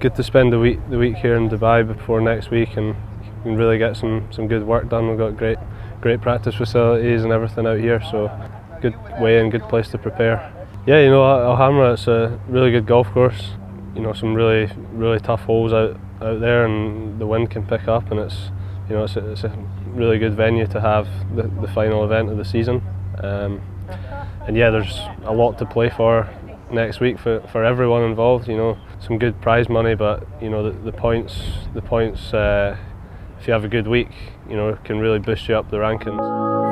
Good to spend the week here in Dubai before next week and really get some good work done. We've got great practice facilities and everything out here, so good way and good place to prepare. Yeah, you know, Al Hamra, it's a really good golf course. You know, some really tough holes out there, and the wind can pick up, and it's, you know, it's a really good venue to have the final event of the season. And yeah, there's a lot to play for next week for everyone involved. You know, some good prize money, but you know the points. If you have a good week, you know, can really boost you up the rankings.